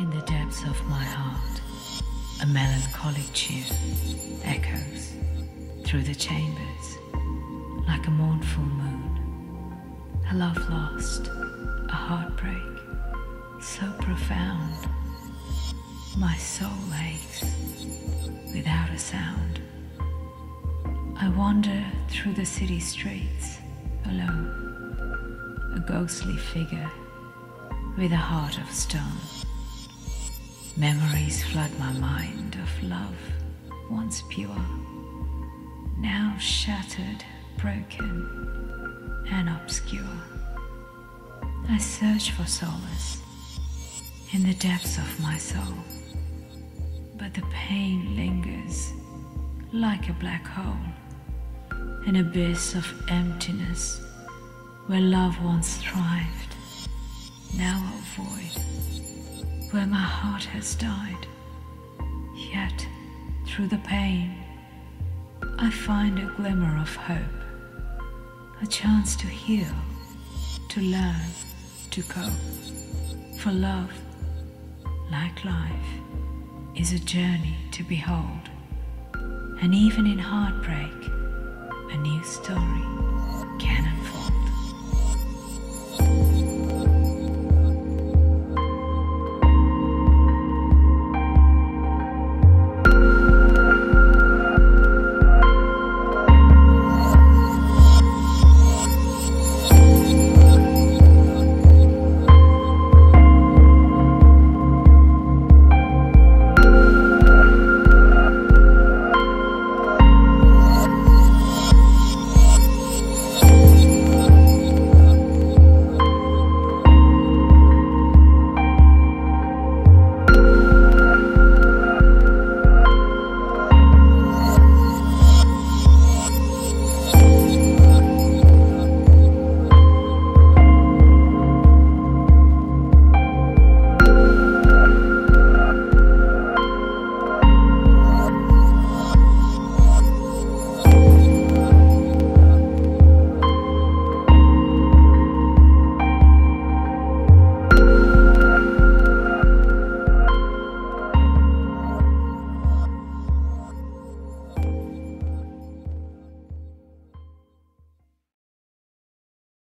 In the depths of my heart, a melancholic tune echoes through the chambers like a mournful moon. A love lost, a heartbreak so profound. My soul aches without a sound. I wander through the city streets alone, a ghostly figure with a heart of stone. Memories flood my mind of love, once pure, now shattered, broken, and obscure. I search for solace in the depths of my soul, but the pain lingers like a black hole, an abyss of emptiness where love once thrived, now a void, where my heart has died. Yet, through the pain, I find a glimmer of hope, a chance to heal, to learn, to cope. For love, like life, is a journey to behold, and even in heartbreak, a new story can unfold.